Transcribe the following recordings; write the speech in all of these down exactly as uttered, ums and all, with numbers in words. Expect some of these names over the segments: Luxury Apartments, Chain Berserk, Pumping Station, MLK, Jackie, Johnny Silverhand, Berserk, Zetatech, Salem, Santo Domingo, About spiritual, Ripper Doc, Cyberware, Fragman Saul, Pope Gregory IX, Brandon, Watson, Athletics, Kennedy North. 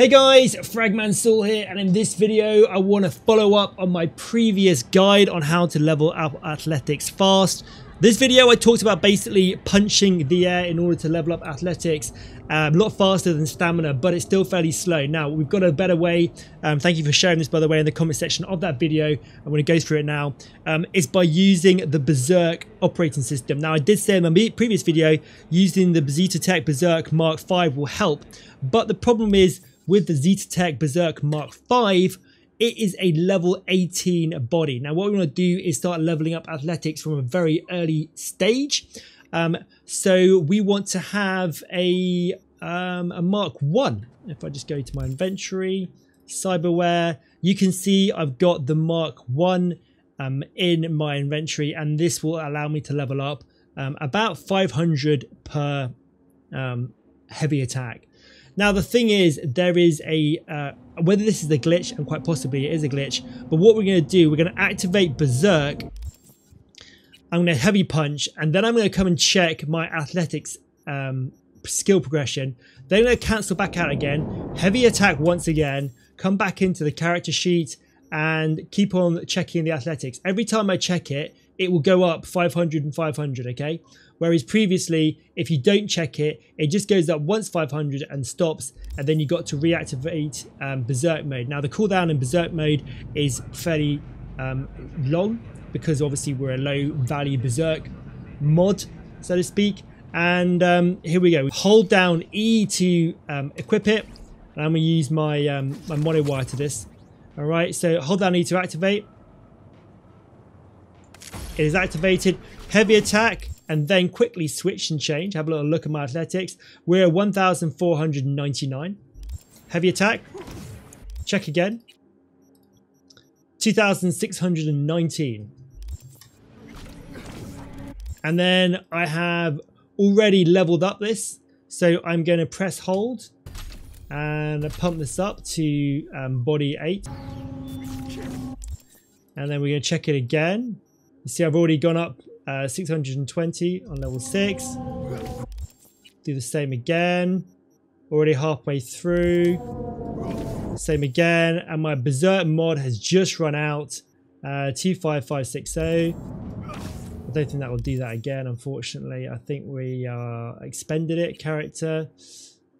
Hey guys, Fragman Saul here, and in this video I want to follow up on my previous guide on how to level up athletics fast. This video I talked about basically punching the air in order to level up athletics um, a lot faster than stamina, but it's still fairly slow. Now we've got a better way. Um, thank you for sharing this, by the way, in the comment section of that video. I'm going to go through it now. Um, it's by using the Berserk operating system. Now I did say in my previous video using the Zetatech Berserk Mark five will help, but the problem is with the Zetatech Berserk Mark five, it is a level eighteen body. Now what we want to do is start leveling up athletics from a very early stage. Um, so we want to have a, um, a Mark one. If I just go to my inventory, Cyberware, you can see I've got the Mark one um, in my inventory, and this will allow me to level up um, about five hundred per um, heavy attack. Now the thing is, there is a, uh, whether this is a glitch, and quite possibly it is a glitch, but what we're going to do, we're going to activate Berserk, I'm going to heavy punch, and then I'm going to come and check my athletics um, skill progression. Then I'm going to cancel back out again, heavy attack once again, come back into the character sheet and keep on checking the athletics. Every time I check it, it will go up five hundred and five hundred, okay? Whereas previously, if you don't check it, it just goes up once five hundred and stops, and then you got to reactivate um, Berserk mode. Now the cooldown in Berserk mode is fairly um, long, because obviously we're a low value Berserk mod, so to speak. And um, here we go, hold down E to um, equip it, and I'm gonna use my, um, my mono wire to this. All right, so hold down E to activate. It is activated, heavy attack, and then quickly switch and change. Have a little look at my athletics. We're at one thousand four hundred ninety-nine. Heavy attack. Check again. two thousand six hundred nineteen. And then I have already leveled up this. So I'm going to press hold and pump this up to um, body eight. And then we're going to check it again. You see I've already gone up. Uh, six hundred twenty on level six. Do the same again. Already halfway through. Same again. And my Berserk mod has just run out. Uh, two five five six zero. I don't think that will do that again, unfortunately. I think we uh, expended it. Character.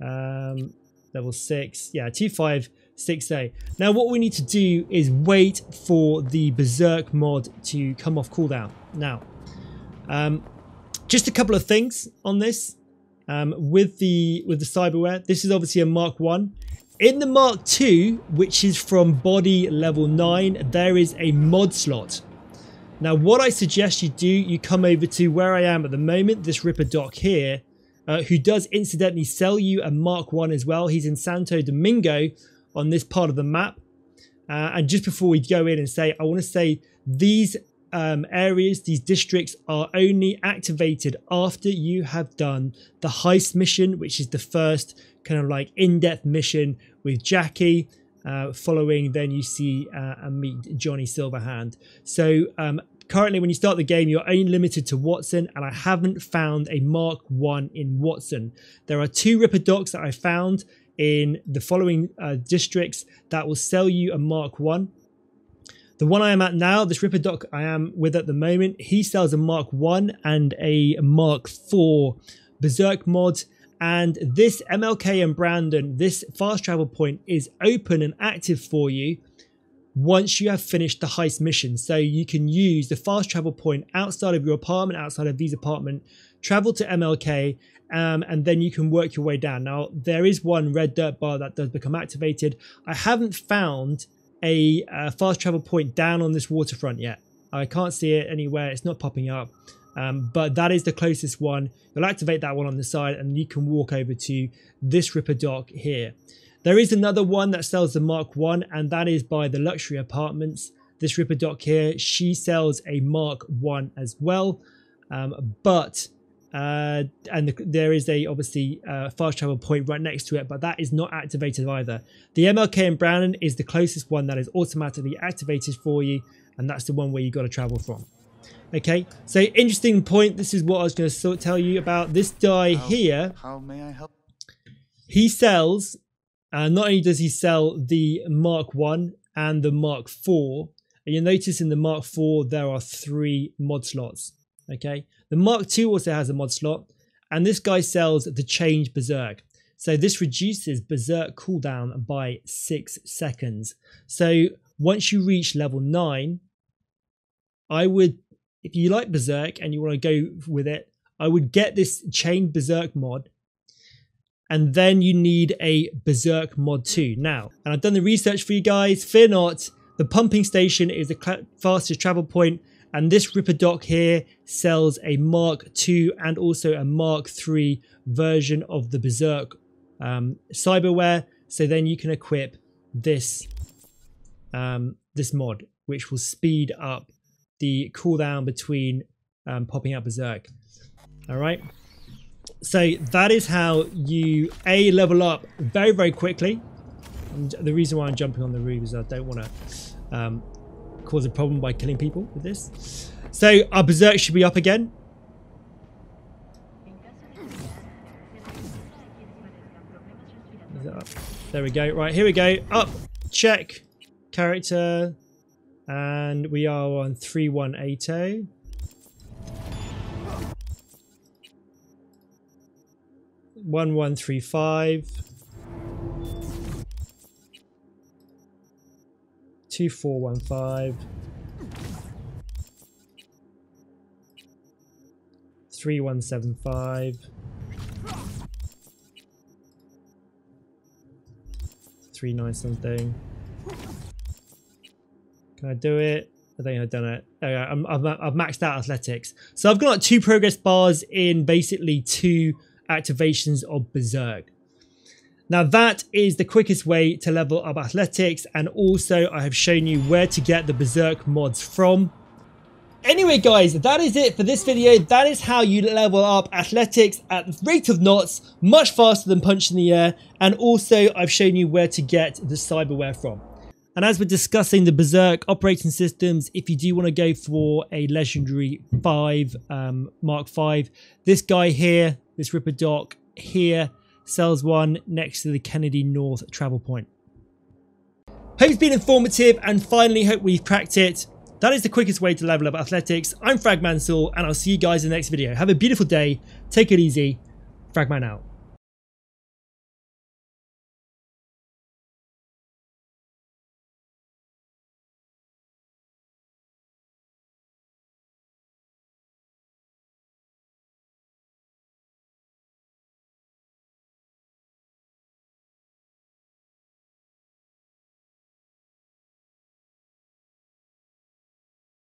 Um, level six. Yeah, two five six zero. Now what we need to do is wait for the Berserk mod to come off cooldown. Now. Um, just a couple of things on this um, with the with the cyberware. This is obviously a Mark one. In the Mark two, which is from body level nine, there is a mod slot. Now what I suggest you do, you come over to where I am at the moment, this Ripper Doc here, uh, who does incidentally sell you a Mark one as well. He's in Santo Domingo on this part of the map. Uh, and just before we go in and say, I want to say these Um, areas, these districts are only activated after you have done the heist mission, which is the first kind of like in-depth mission with Jackie. Uh, following, then you see uh, and meet Johnny Silverhand. So um, currently when you start the game, you're only limited to Watson, and I haven't found a Mark one in Watson. There are two Ripper Docs that I found in the following uh, districts that will sell you a Mark one. The one I am at now, this Ripper Doc I am with at the moment, he sells a Mark one and a Mark four Berserk mod. And this M L K and Brandon, this fast travel point is open and active for you once you have finished the heist mission. So you can use the fast travel point outside of your apartment, outside of V's apartment, travel to M L K, um, and then you can work your way down. Now, there is one red dirt bar that does become activated. I haven't found a uh, fast travel point down on this waterfront yet. I can't see it anywhere, it's not popping up, um, but that is the closest one. You'll activate that one on the side and you can walk over to this Ripper Dock here. There is another one that sells the Mark one, and that is by the Luxury Apartments. This Ripper Dock here, she sells a Mark one as well, um, but Uh, and the, there is a obviously uh, fast travel point right next to it, but that is not activated either. The M L K and Brandon is the closest one that is automatically activated for you, and that's the one where you got to travel from. Okay, so interesting point. This is what I was going to sort of tell you about. This guy how, here, how may I help? He sells And not only does he sell the Mark one and the Mark four, you'll notice in the Mark four there are three mod slots. Okay, the Mark two also has a mod slot, and this guy sells the Chain Berserk. So this reduces Berserk cooldown by six seconds. So once you reach level nine, I would, if you like Berserk and you want to go with it, I would get this Chain Berserk mod, and then you need a Berserk mod two. Now, and I've done the research for you guys, fear not, the Pumping Station is the fastest travel point, and this Ripper Doc here sells a Mark two and also a Mark three version of the Berserk um, Cyberware. So then you can equip this, um, this mod, which will speed up the cooldown between um, popping out Berserk. All right. So that is how you A, level up very, very quickly. And the reason why I'm jumping on the roof is I don't want to um, cause a problem by killing people with this. So our Berserk should be up again. Is that up? There we go. Right, here we go. Up, check, character. And we are on three one eight zero. one one three five. two four one five. three one seven five. three nine something. Can I do it? I think I've done it. Okay, I'm, I've, I've maxed out athletics. So I've got like two progress bars in basically two activations of Berserk. Now that is the quickest way to level up athletics, and also I have shown you where to get the Berserk mods from. Anyway guys, that is it for this video. That is how you level up athletics at rate of knots, much faster than punch in the air, and also I've shown you where to get the cyberware from. And as we're discussing the Berserk operating systems, if you do want to go for a legendary five, um, Mark five, this guy here, this Ripper Doc here, sells one next to the Kennedy North travel point. Hope it's been informative, and finally hope we've cracked it. That is the quickest way to level up athletics. I'm Fragman Saul, and I'll see you guys in the next video. Have a beautiful day. Take it easy. Fragman out.